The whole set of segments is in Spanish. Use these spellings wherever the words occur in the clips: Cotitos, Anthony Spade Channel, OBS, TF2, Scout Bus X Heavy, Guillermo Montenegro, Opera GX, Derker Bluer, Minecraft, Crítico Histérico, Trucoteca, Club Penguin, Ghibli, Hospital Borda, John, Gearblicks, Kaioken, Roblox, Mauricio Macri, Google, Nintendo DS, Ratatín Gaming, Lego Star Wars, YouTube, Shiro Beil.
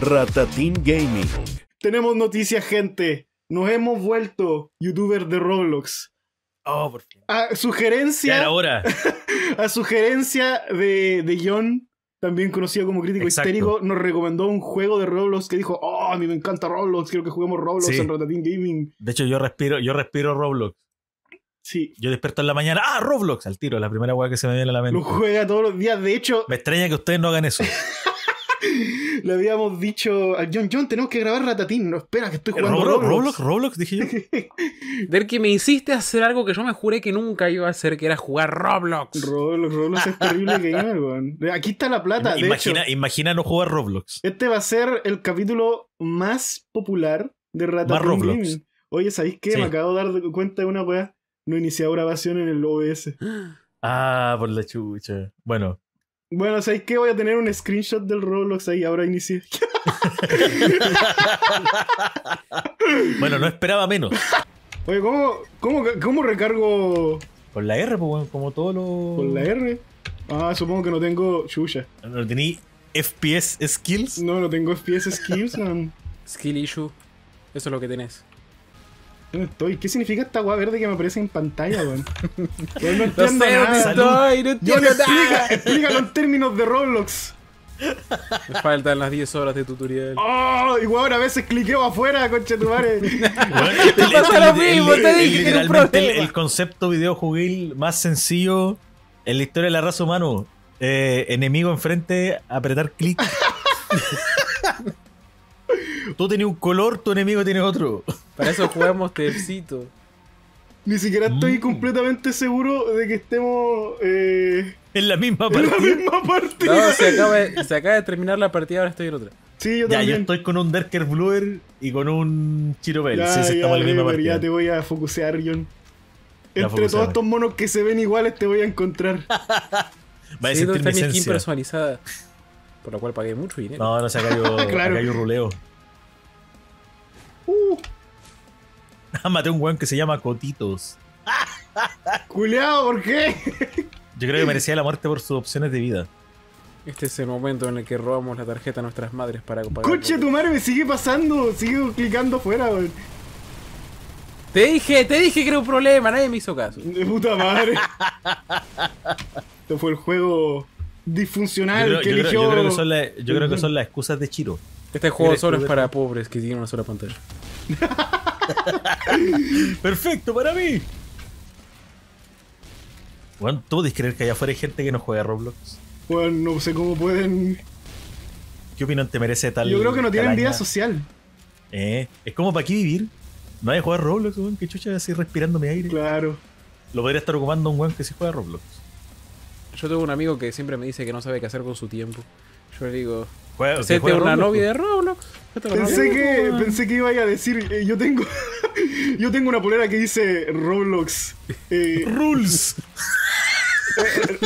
Ratatín Gaming. Tenemos noticias, gente. Nos hemos vuelto youtubers de Roblox. Oh, por fin. A sugerencia. Ya era hora. A sugerencia de John, también conocido como Crítico Histérico, nos recomendó un juego de Roblox que dijo: "Oh, a mí me encanta Roblox, quiero que juguemos Roblox en Ratatín Gaming". De hecho, yo respiro Roblox. Sí. Yo despierto en la mañana, ¡ah, Roblox! Al tiro, la primera hueá que se me viene a la mente. Lo juega todos los días, de hecho. Me extraña que ustedes no hagan eso. Le habíamos dicho a John, tenemos que grabar Ratatín. No, espera, que estoy jugando Roblox, dije yo. Derker, me hiciste hacer algo que yo me juré que nunca iba a hacer, que era jugar Roblox. Roblox es terrible gamer, weón. Aquí está la plata. Imagina no jugar Roblox. Este va a ser el capítulo más popular de Ratatín. Más Roblox. Gaming. Oye, ¿sabéis qué? Sí. Me acabo de dar cuenta de una weá. No iniciaba grabación en el OBS. Ah, por la chucha. Bueno. Bueno, ¿sabes qué? Voy a tener un screenshot del Roblox ahí. Ahora inicié. Bueno, no esperaba menos. Oye, ¿cómo recargo? Con la R, pues, como todos los... Con la R. Ah, supongo que no tengo chucha. ¿No tení FPS skills? No tengo FPS skills, man. Skill issue. Eso es lo que tenés. ¿Dónde estoy? ¿Qué significa esta guá verde que me aparece en pantalla, weón? Yo no entiendo nada. Explícalo en términos de Roblox. Me faltan las 10 horas de tutorial. ¡Oh! Igual a veces cliqueo afuera, conchetumare. Te pasa lo mismo, te dije que era un problema. El concepto videojuguil más sencillo en la historia de la raza humana. Enemigo enfrente, apretar clic. Tú tenés un color, tu enemigo tiene otro. Para eso jugamos TF2. Ni siquiera estoy completamente seguro de que estemos en la misma partida. No, se acaba de terminar la partida, ahora estoy en otra. Sí, yo también. Ya, yo estoy con un Derker Bluer y con un Shiro Beil. Sí, estamos en la misma partida. Ya te voy a focusear, John. Entre todos estos monos que se ven iguales te voy a encontrar. Vaya a sentir mi skin personalizada, por la cual pagué mucho dinero. No, se cayó. Claro. Acá hay un ruleo. Maté un weón que se llama Cotitos. Culeado, ¿por qué? Yo creo que merecía la muerte por sus opciones de vida. Este es el momento en el que robamos la tarjeta a nuestras madres para pagar. Concha tu madre, me sigue pasando. Sigo clicando afuera, weón. Te dije que era un problema. Nadie me hizo caso. De puta madre. Este fue el juego disfuncional que eligió. Yo creo que son las excusas de Shiro. Este juego solo es para pobres que tienen una sola pantalla. Perfecto para mí. Bueno, ¿tú podés creer que allá afuera hay gente que no juega a Roblox? Bueno, no sé cómo pueden. ¿Qué opinión te merece tal? Yo creo que no tienen vida social. Es como para aquí vivir. No hay que jugar Roblox, weón. Que chucha, así respirando mi aire. Claro. Lo podría estar ocupando un weón que sí juega a Roblox. Yo tengo un amigo que siempre me dice que no sabe qué hacer con su tiempo. Yo le digo: ¿Usted tiene una novia de Roblox? Pensé que iba a decir, yo tengo una polera que dice Roblox Rules.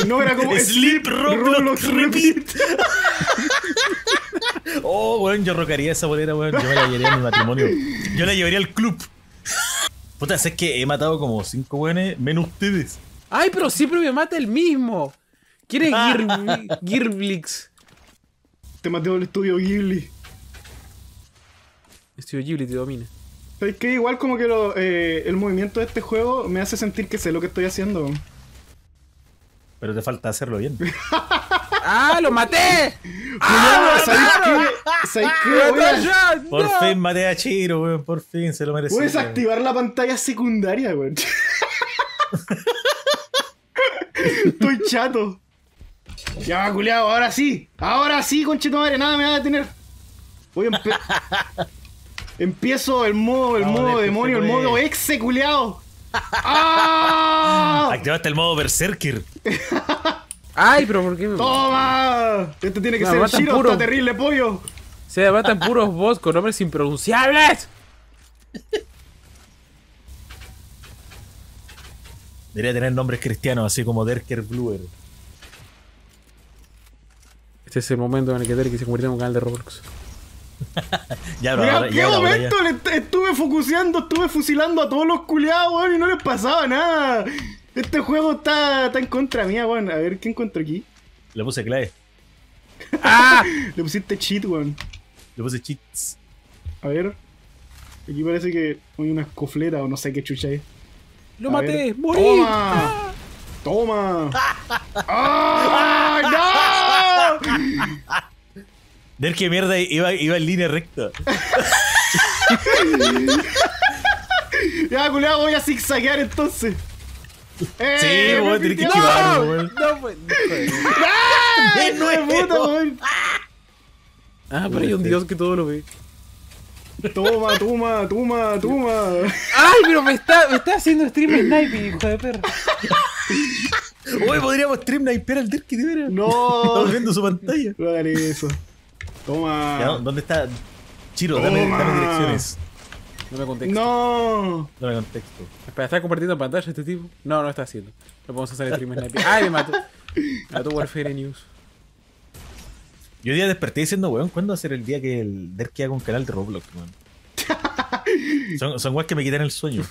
No, era como Sleep Roblox Repeat. Oh, weón, yo rocaría esa polera, weón. Yo me la llevaría a mi matrimonio. Yo la llevaría al club. Puta, es que he matado como 5 weones, menos ustedes. Ay, pero siempre me mata el mismo. ¿Quieres Gearblicks? Te mateo el estudio Ghibli. Estudio Ghibli te domina. Es que igual como que el movimiento de este juego me hace sentir que sé lo que estoy haciendo. Pero te falta hacerlo bien. ¡Ah, lo maté! ¡Ah, ¿Sabes qué? Por fin maté a Shiro, weón. Por fin se lo merecía. Puedes activar la pantalla secundaria, weón. Estoy chato. Ya, culiao, ahora sí, conchetumadre, nada me va a detener. Voy a empiezo el modo demonio, el modo exe, culiao. ¡Ah! Activaste el modo berserker. Ay, pero ¿por qué me... ¡Toma! Este tiene que ser el Shiro, está terrible, pollo. Se matan puros bots con nombres impronunciables. Debería tener nombres cristianos, así como Derker Bluer. Este es el momento en el que Derker se convirtió en un canal de Roblox. Estuve fusilando a todos los culiados, weón, y no les pasaba nada. Este juego está en contra mía, weón. A ver, ¿qué encuentro aquí? Le puse clave. ¡Ah! Le pusiste cheat, weón. Le puse cheats. A ver. Aquí parece que hay una escofleta o no sé qué chucha es. ¡Lo maté! ¡Morí! ¡Toma! ¡Toma! ¡Ah! ¡No! Ver qué mierda iba en línea recta. Ya, culiao, voy a zigzaguear entonces. Sí, voy a tener que esquivar, weón. No, pues. No es puta, weón. Ah, pero hay un dios que todo lo ve. Toma, toma, toma, toma. Ay, pero me está haciendo stream sniper, hijo de perra. Oye, podríamos stream sniper al Derker, de veras. No. Estamos viendo su pantalla. No hagan eso. Toma. Ya, ¿dónde está? Shiro, dame direcciones. Dame contexto. No. Dame contexto. Espera, ¿está compartiendo pantalla este tipo? No, no está haciendo. Lo podemos hacer stream sniper. Ay, me mató. Mató Warfare News. Yo hoy día desperté diciendo, weón, ¿cuándo va a ser el día que el Derker haga un canal de Roblox, weón? Son weas que me quitan el sueño.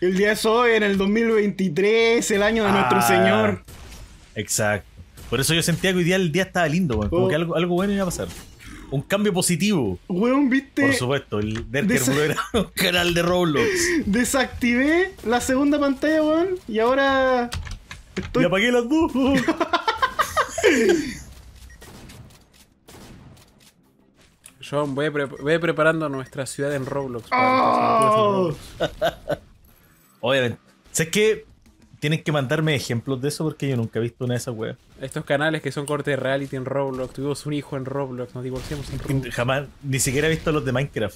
El día es hoy, en el 2023, el año de nuestro Señor. Exacto. Por eso yo sentía que hoy día el día estaba lindo, weón. Como que algo bueno iba a pasar. Un cambio positivo. Weón, viste. Por supuesto, el Derker Bluer era un canal de Roblox. Desactivé la segunda pantalla, weón, y ahora... estoy... y apagué las dos. John, voy preparando nuestra ciudad en Roblox. ¡Oh! En Roblox. Obviamente. ¿Sabes qué? Tienen que mandarme ejemplos de eso porque yo nunca he visto una de esas weas. Estos canales que son cortes de reality en Roblox. Tuvimos un hijo en Roblox, nos divorciamos en Roblox. Jamás, ni siquiera he visto los de Minecraft.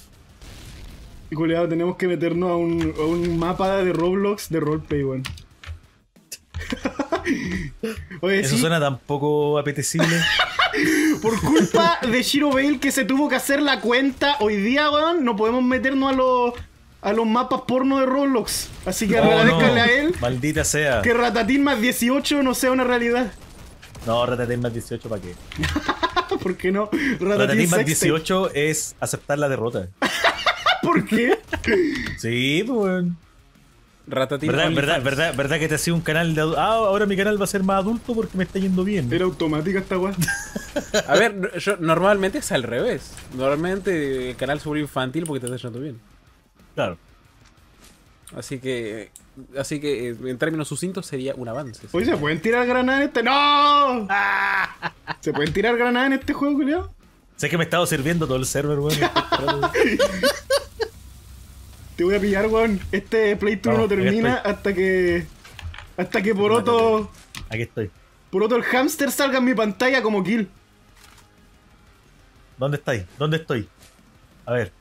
Y culiado, tenemos que meternos a un mapa de Roblox de roleplay, weón. Oye, eso sí suena tan poco apetecible. Por culpa de Shiro Beil, que se tuvo que hacer la cuenta hoy día, weón, no podemos meternos a los mapas porno de Roblox. Así que agradezcanle a él. Maldita sea. Que Ratatín más 18 no sea una realidad. No, Ratatín más 18 ¿para qué? ¿Por qué no? Ratatín más 18 es aceptar la derrota. ¿Por qué? Sí, pues, weón. ¿Verdad que te ha sido un canal de... Ah, ahora mi canal va a ser más adulto porque me está yendo bien. Era automática esta weá. A ver, yo, normalmente es al revés. Normalmente el canal se vuelve infantil porque te está yendo bien. Claro. Así que en términos sucintos sería un avance. Oye, ¿se pueden tirar granadas en este? ¡No! ¿Se pueden tirar granadas en este juego, culiao? Sé que me he estado sirviendo todo el server, weón. Te voy a pillar, weón. Este playthrough no termina hasta que Poroto... Aquí estoy. Poroto el hamster salga en mi pantalla como kill. ¿Dónde estáis? ¿Dónde estoy? A ver.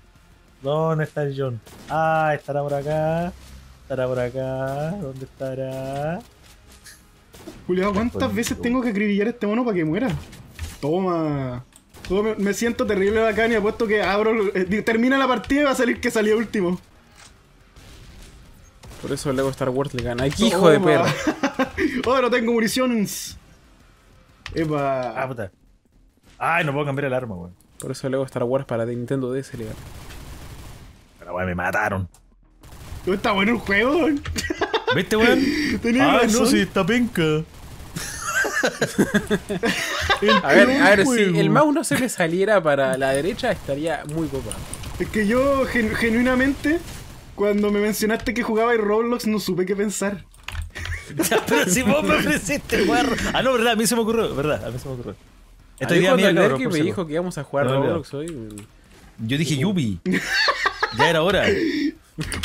¿Dónde está el John? Ah, estará por acá. Estará por acá. ¿Dónde estará? Julio, ¿cuántas veces tengo que acribillar a este mono para que muera? Toma. Me siento terrible bacán y apuesto que termina la partida y va a salir que salía último. Por eso el Lego Star Wars le gana. ¡Ay, hijo de perra! ¡Oh, no tengo municiones! ¡Epa! ¡Ah, puta! ¡Ay, no puedo cambiar el arma, weón! Por eso el Lego Star Wars para Nintendo DS le gana. Pero, weón, me mataron. ¿No está bueno el juego, weón? ¿Viste, weón? ¡Ah, razón. No, sí, está penca! A ver, si el mouse no se me saliera para la derecha estaría muy copado. Es que yo, genuinamente... Cuando me mencionaste que jugaba en Roblox, no supe qué pensar. Ya, pero si vos me ofreciste jugar... Ah, no, verdad, a mí se me ocurrió. Este día cuando el Derker me dijo que íbamos a jugar Roblox hoy... Yo dije, Yubi. Ya era hora.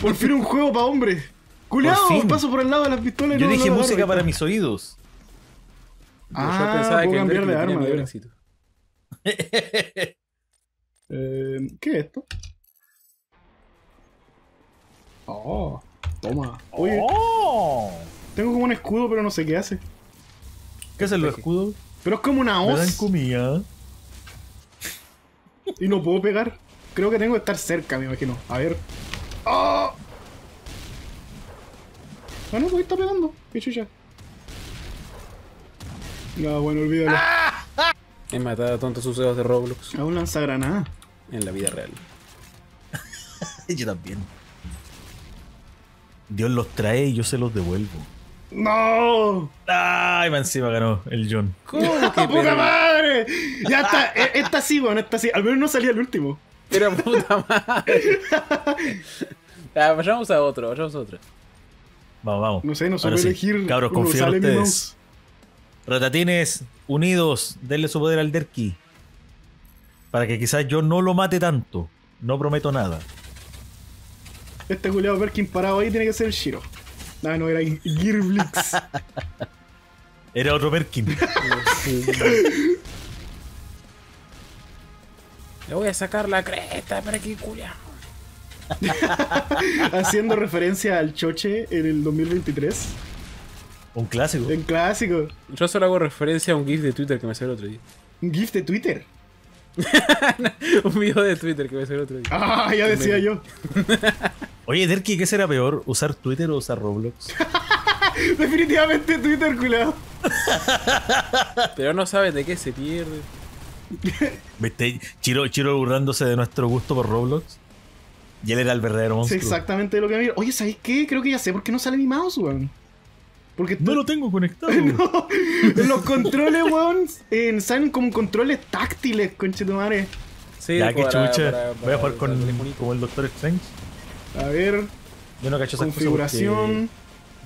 Por fin un juego para hombres. Culeado, paso por el lado de las pistolas. Yo dije música para mis oídos. Ah, yo pensaba que el Derker me tenía medio éxito. ¿Qué es esto? Oh, toma. Oye, tengo como un escudo, pero no sé qué hace. ¿Qué hacen los escudos? Pero es como una hoz. Me dan comida. Y no puedo pegar. Creo que tengo que estar cerca, me imagino. A ver. ¡Oh! Ah, no, pues está pegando. Qué chucha. No, bueno, olvídalo. He matado a tontos sucesos de Roblox. A un lanzagranada. En la vida real. Yo también. Dios los trae y yo se los devuelvo. ¡No! ¡Ay, encima ganó el John! ¡Puta madre! fue. Ya está, esta sí, weón, esta sí. Al menos no salía el último. Pero puta madre. Vayamos a otro, vayamos a otro. Vamos, vamos. No sé, no supe elegir. Sí. Cabros, confío en ustedes. Ratatines, unidos, denle su poder al Derki. Para que quizás yo no lo mate tanto. No prometo nada. Este culiao Perkin parado ahí tiene que ser el Shiro. No, no, era Gearblicks. Era otro Perkin. Le voy a sacar la cresta, Perkin culiao. Haciendo referencia al choche en el 2023. Un clásico. Un clásico. Yo solo hago referencia a un GIF de Twitter que me salió el otro día. ¿Un GIF de Twitter? Un video de Twitter que me salió el otro día. Ah, ya decía yo. Oye, Derki, ¿qué será peor? ¿Usar Twitter o usar Roblox? Definitivamente Twitter, culado. Pero no saben de qué se pierde. ¿Viste? Chiro burlándose de nuestro gusto por Roblox. Y él era el verdadero monstruo. Sí, exactamente lo que había. Oye, ¿sabes qué? Creo que ya sé por qué no sale mi mouse, weón. Porque no lo tengo conectado. No. Los controles, weón, salen como controles táctiles, conchetumare. Sí, ya, qué chucha. Voy a jugar como el Doctor Strange. A ver. Yo no cacho esa configuración.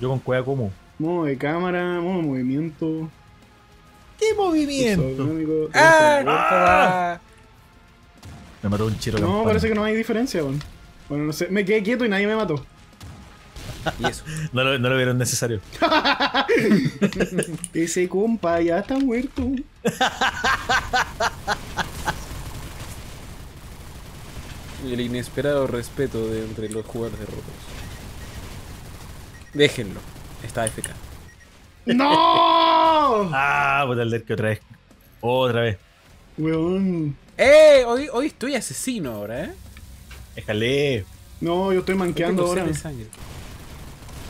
Yo con cueva como. Modo de cámara, modo de movimiento. ¿Qué movimiento? ¡Ah! Me mató un Chiro. No, parece que no hay diferencia, weón. Bueno, no sé. Me quedé quieto y nadie me mató. Y eso. No lo vieron necesario. Ese compa ya está muerto. El inesperado respeto de entre los jugadores de Roblox. Déjenlo. Está AFK. ¡No! Ah, voy a tener que otra vez. Otra vez. Weón. Hoy estoy asesino ahora, Déjale. No, yo estoy manqueando ahora.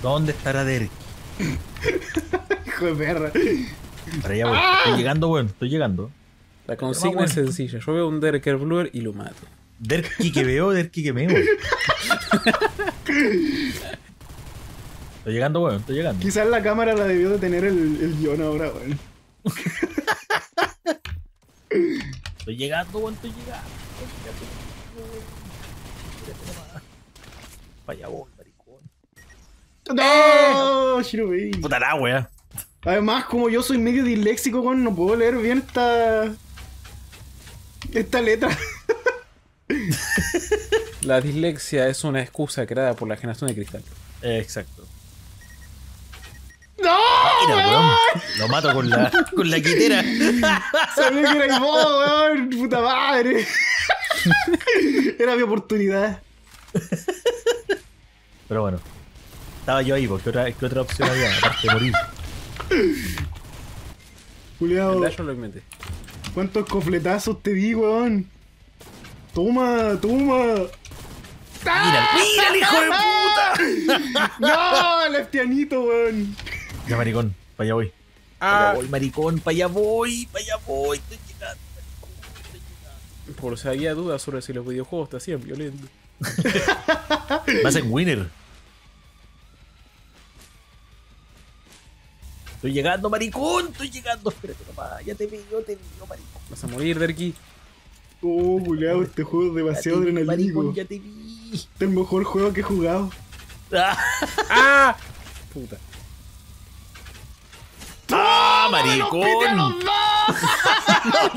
¿Dónde estará Derek? Hijo de perra. Para allá, weón. Estoy llegando, weón. Estoy llegando. La consigna es sencilla. Yo veo un Derker Bluer y lo mato. Derki que veo, Derki que meo. Estoy llegando, weón. Estoy llegando. Quizás la cámara la debió de tener el guión ahora, weón. Estoy llegando, weón. Estoy llegando. Vaya, weón. ¡No! Shiro Beil. Puta la wea. Además, como yo soy medio disléxico, con no puedo leer bien esta letra. La dislexia es una excusa creada por la generación de cristal. Exacto. ¡No! Mira, weón. Lo mato con la quitera. Sabía que era modo, weón. Puta madre. Era mi oportunidad. Pero bueno. Estaba yo ahí, porque ¿qué otra opción había? Aparte de morir. Juliado. ¿Cuántos cofletazos te di, weón? Toma, toma. ¡Ah! ¡Mira, el hijo de puta! ¡No, leftianito, weón! Ya, maricón, para allá voy. Para allá voy, maricón, para allá voy. Estoy llegando, maricón, estoy llegando. Por si había dudas sobre si los videojuegos te hacían violento. Vas en winner. Estoy llegando, maricón, estoy llegando. Espérate, papá, ya te veo, maricón. Vas a morir, Derki. Oh, culiao, este juego es demasiado adrenalínico. Maricón, ya te vi. Este es el mejor juego que he jugado. ¡Ah! Puta. ¡Ah, maricón!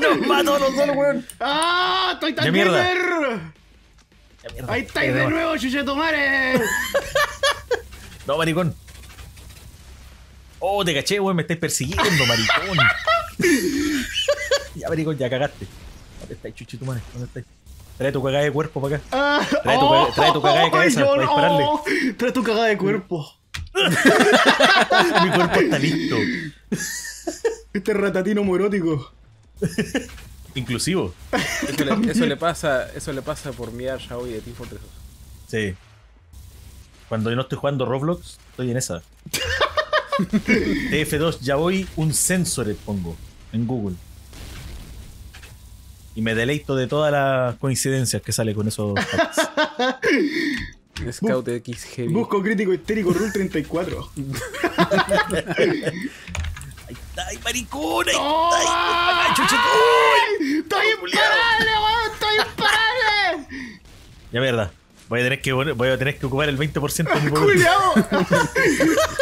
¡Nos mató a los dos, weón! ¡Ah, estoy tan mierda! ¡Ahí estáis de nuevo, chuchetumare! No, maricón. Oh, te caché, weón, me estáis persiguiendo, maricón. Ya, maricón, ya cagaste. ¿Dónde estáis, chuchito, man? ¿Dónde estáis? Trae tu cagada de cuerpo para acá. Trae tu cagada de cabeza para dispararle. Trae tu cagada de cuerpo. Mi cuerpo está listo. Este ratatino homoerótico. Inclusivo. Eso le pasa por mirar ya hoy de Team Fortress 2. Sí. Cuando yo no estoy jugando Roblox, estoy en esa. TF2, ya voy, un Censored pongo en Google y me deleito de todas las coincidencias que sale con esos Scout X Heavy. Busco Crítico Histérico Rule 34. Ahí ¡Ay, maricón! ¡Ay, ¡Ay! ¡Estoy imparable, weón! ¡Estoy imparable! Ya, mierda. Voy a tener que ocupar el 20% de mi poder. ¡Culeado!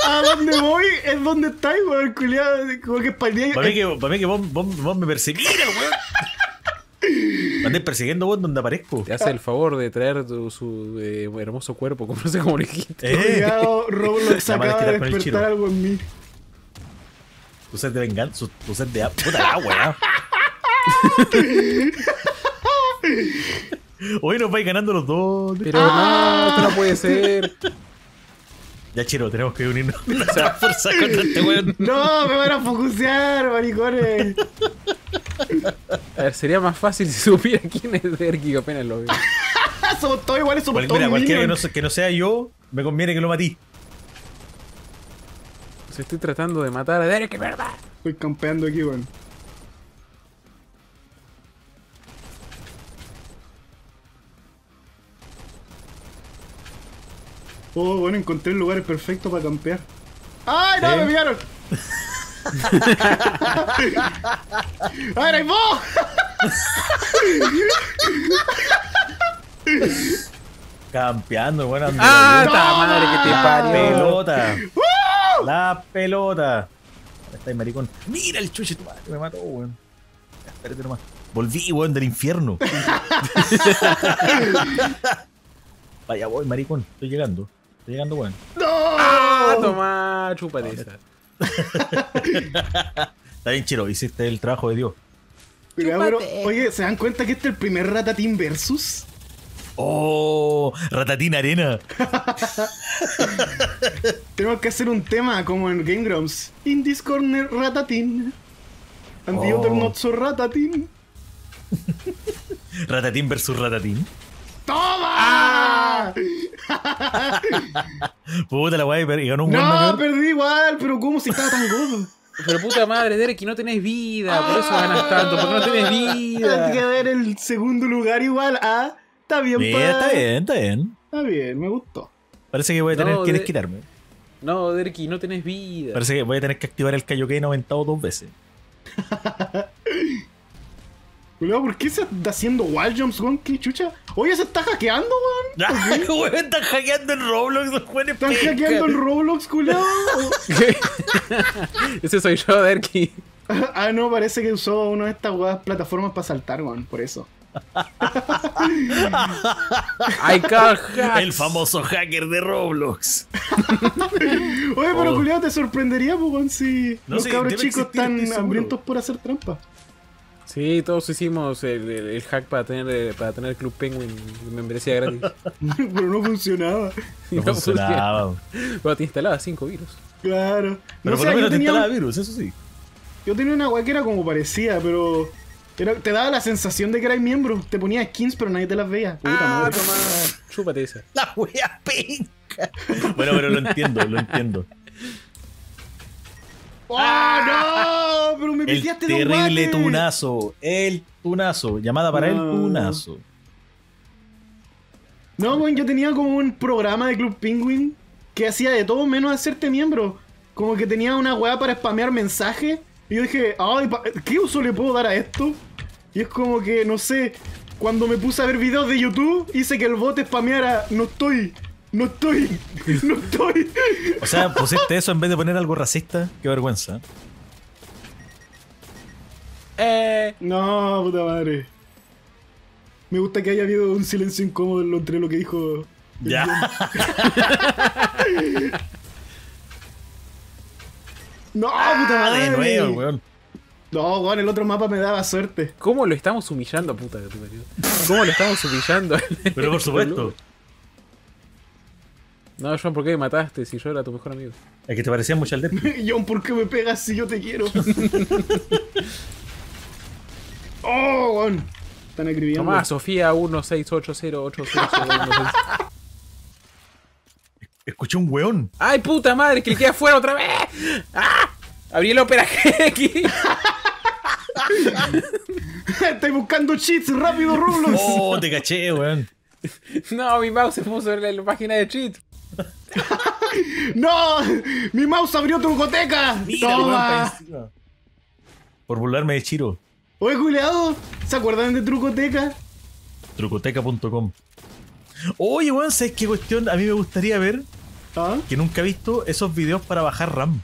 ¿A dónde voy? ¿Es donde estáis, weón? ¡Culeado! Como que espaldía. Para mí que vos me perseguís, weón. Me andás persiguiendo vos donde aparezco. Te hace el favor de traer su hermoso cuerpo, como no sé cómo le dijiste. Culeado, Roblox acaba de despertar algo en mí. Tu set de venganza, tu set de puta agua. Hoy nos vais ganando los dos. Pero no puede ser. Ya, Chiro, tenemos que unirnos a nuestra fuerza contra este weón. No, me van a focusear, maricones. A ver, sería más fácil si supiera quién es Derky, apenas lo veo. Somos todos iguales, somos todos. Mira, cualquiera que no sea yo, me conviene que lo matí. Estoy tratando de matar a Derek, ¿verdad? Estoy campeando aquí, weón. Oh, bueno, encontré el lugar perfecto para campear. ¡Ay, no! ¿Eh? ¡Me pillaron! ¡Ay, eres vos! Campeando, bueno. ¡Ah, ta madre que te parió! ¡Pelota! ¡La pelota! Ahora está el maricón. ¡Mira el chuche! ¡Tu madre me mató, weón! Espérate nomás. Volví, weón, del infierno. Vaya, voy, maricón. Estoy llegando, weón. ¡No! ¡Ah, toma! Chúpate esa. Está bien, Chiro. Hiciste el trabajo de Dios. Pero, oye, ¿se dan cuenta que este es el primer Ratatín versus? ¡Oh! ¡Ratatín Arena! Tenemos que hacer un tema como en Game Grumps. In this corner, Ratatín. And the other not so Ratatín. Ratatín versus Ratatín. ¡Toma! ¡Ah! Puta la guay, y ganó un gol. No, perdí igual, pero ¿cómo si estaba tan gordo? Pero puta madre, Derek, que no tenés vida. Por eso ganas tanto, porque no tenés vida. Tienes que ver el segundo lugar igual a... Está bien, sí, está bien, me gustó. Parece que voy a tener que desquitarme. No, Derky, no tenés vida. Parece que voy a tener que activar el Kaioken aumentado 2 veces. ¿Por qué se está haciendo wall jumps, weón? ¿Qué chucha? Oye, se está hackeando, weón. Weón, están hackeando en Roblox, los weones. Están hackeando en Roblox, culiao. Ese soy yo, Derky. Ah, no, parece que usó una de estas weas plataformas para saltar, weón, por eso. El famoso hacker de Roblox. Oye, pero culiao, te sorprendería, Pugón, si no, los cabros chicos están hambrientos por hacer trampa. Sí, todos hicimos el hack para tener Club Penguin membresía gratis. Pero no funcionaba. No funcionaba. Pero te instalaba 5 virus. Claro. Pero por lo menos te instalaba virus, eso sí. Yo tenía una guay que era como parecida, pero... te daba la sensación de que eras miembro. Te ponía skins, pero nadie te las veía. Puta madre. Toma, chúpate esa. La wea penca. Bueno, pero lo entiendo. ¡Oh, no! Pero me pillaste de un guate. El terrible tunazo. El tunazo. Llamada para el tunazo. No, bueno, yo tenía como un programa de Club Penguin que hacía de todo menos hacerte miembro. Como que tenía una wea para spamear mensajes. Y yo dije, ay, ¿qué uso le puedo dar a esto? Y es como que, no sé, cuando me puse a ver videos de YouTube, hice que el bot spameara, no estoy. O sea, pusiste eso en vez de poner algo racista, qué vergüenza. No, puta madre. Me gusta que haya habido un silencio incómodo entre lo que dijo... Ya. No, puta madre. De nuevo, weón. No, weón, el otro mapa me daba suerte. ¿Cómo lo estamos humillando, puta de tu marido? ¿Cómo lo estamos humillando? Pero por supuesto. No, John, ¿por qué me mataste si yo era tu mejor amigo? Es que te parecía mucho al Derky. John, ¿por qué me pegas si yo te quiero? Oh, weón. Están escribiendo. Tomás, Sofía 1680806. Escuché un weón. ¡Ay, puta madre! ¡Que le queda afuera otra vez! ¡Ah! ¡Abrí el Opera GX! ¡Estoy buscando cheats! ¡Rápido, Roblox! ¡Oh, te caché, weón! No, mi mouse se puso en la página de cheats. ¡No! ¡Mi mouse abrió Trucoteca! ¡Toma! por burlarme de Shiro. ¡Oye, culiado! ¿Se acuerdan de Trucoteca? Trucoteca.com. Oye, weón, ¿sabes qué cuestión? A mí me gustaría ver, ¿ah?, que nunca he visto esos videos para bajar RAM.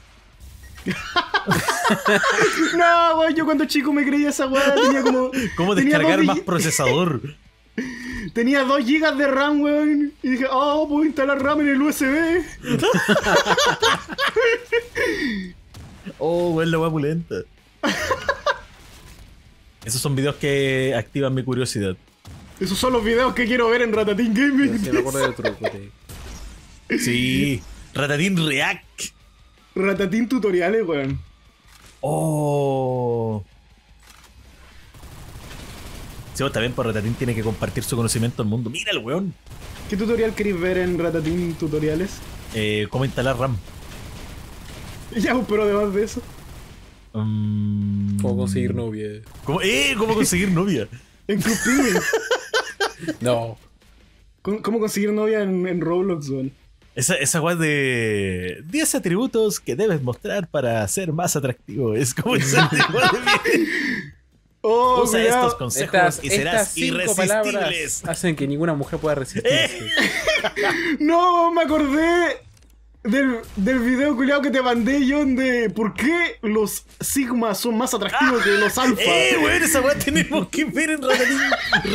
No, weón, yo cuando chico me creía esa weá. Tenía como... ¿Cómo descargar más procesador? Tenía 2 GB de RAM, weón. Y dije, oh, puedo instalar RAM en el USB. Oh, weón, la weá pulenta. Esos son videos que activan mi curiosidad. Esos son los videos que quiero ver en Ratatín Gaming. Sí, me acuerdo de Truco, sí. Ratatín React. Ratatín Tutoriales, weón. Oh. Sí, vos también, por Ratatín tiene que compartir su conocimiento al mundo. Mira el weón. ¿Qué tutorial querés ver en Ratatín Tutoriales? Cómo instalar RAM. Ya, pero además de eso. ¿Cómo conseguir novia? ¿Cómo conseguir novia? En Club Penguin. No. ¿Cómo conseguir novia en Roblox, weón? Esa guay de 10 atributos que debes mostrar para ser más atractivo. Es como esa de... Oh, usa cuidado estos consejos y serás irresistibles. Hacen que ninguna mujer pueda resistirse. No, me acordé del video culiado que te mandé, John, de por qué los Sigma son más atractivos que los Alfa. Bueno, esa weá tenemos que ver en Ratatín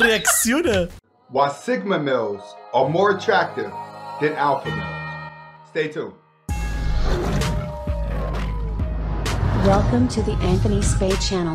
Reacciona. Why Sigma males are more attractive than Alpha males. Stay tuned. Welcome to the Anthony Spade Channel.